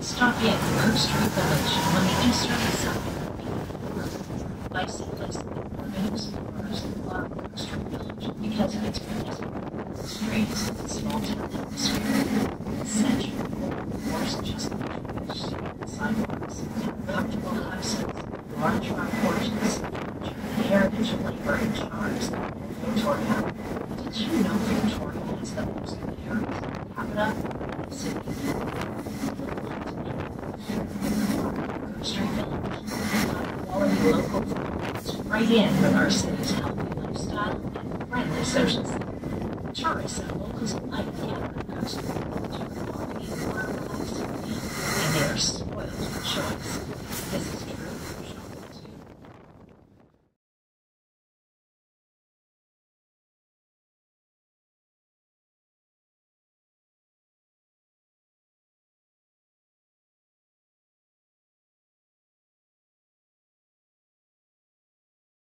Stop yet the Cook Street Village on the eastern side. Bicyclists removes the first block of Cook Street Village because of its pedestrian streets, small town atmosphere, essential, forced justification, sidewalks, comfortable houses, large front porches, the heritage of labor and charms. Victoria. Did you know Victoria has the most inheritance per capita in the city? Right in with our city's healthy lifestyle and friendly social scene. Tourists and locals alike gather in Cook Street to walk in our lives, and they are spoiled for choice.